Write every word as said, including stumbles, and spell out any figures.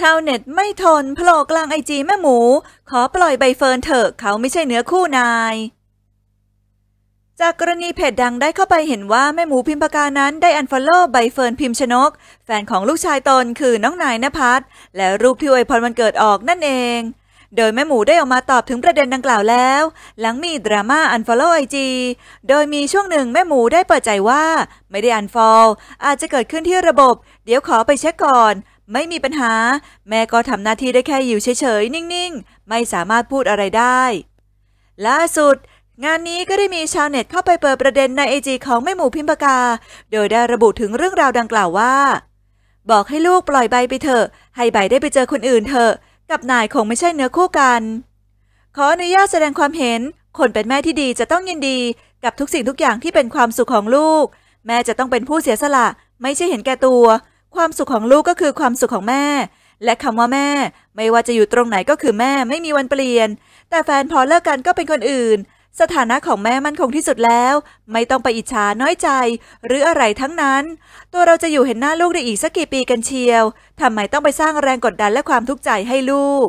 ชาวเน็ตไม่ทนโผล่กลางไอจีแม่หมูขอปล่อยใบเฟิร์นเถอะเขาไม่ใช่เนื้อคู่นายจากกรณีเพจดังได้เข้าไปเห็นว่าแม่หมูพิมพกานั้นได้อันฟอลโล่ใบเฟิร์นพิมพ์ชนกแฟนของลูกชายตนคือน้องนายณภัทรและรูปที่อวยพรวันเกิดออกนั่นเองโดยแม่หมูได้ออกมาตอบถึงประเด็นดังกล่าวแล้วหลังมีดราม่าอันฟอลโล่ไอจีโดยมีช่วงหนึ่งแม่หมูได้เปิดใจว่าไม่ได้อันฟอลอาจจะเกิดขึ้นที่ระบบเดี๋ยวขอไปเช็คก่อนไม่มีปัญหาแม่ก็ทำหน้าที่ได้แค่อยู่เฉยๆนิ่งๆไม่สามารถพูดอะไรได้ล่าสุดงานนี้ก็ได้มีชาวเน็ตเข้าไปเปิดประเด็นในไอจีของแม่หมูพิมพกาโดยได้ระบุถึงเรื่องราวดังกล่าวว่าบอกให้ลูกปล่อยใบไปเถอะให้ใบได้ไปเจอคนอื่นเถอะกับนายคงไม่ใช่เนื้อคู่กันขออนุญาตแสดงความเห็นคนเป็นแม่ที่ดีจะต้องยินดีกับทุกสิ่งทุกอย่างที่เป็นความสุขของลูกแม่จะต้องเป็นผู้เสียสละไม่ใช่เห็นแก่ตัวความสุขของลูกก็คือความสุขของแม่และคำว่าแม่ไม่ว่าจะอยู่ตรงไหนก็คือแม่ไม่มีวันเปลี่ยนแต่แฟนพอเลิกกันก็เป็นคนอื่นสถานะของแม่มั่นคงที่สุดแล้วไม่ต้องไปอิจฉาน้อยใจหรืออะไรทั้งนั้นตัวเราจะอยู่เห็นหน้าลูกได้อีกสักกี่ปีกันเชียวทำไมต้องไปสร้างแรงกดดันและความทุกข์ใจให้ลูก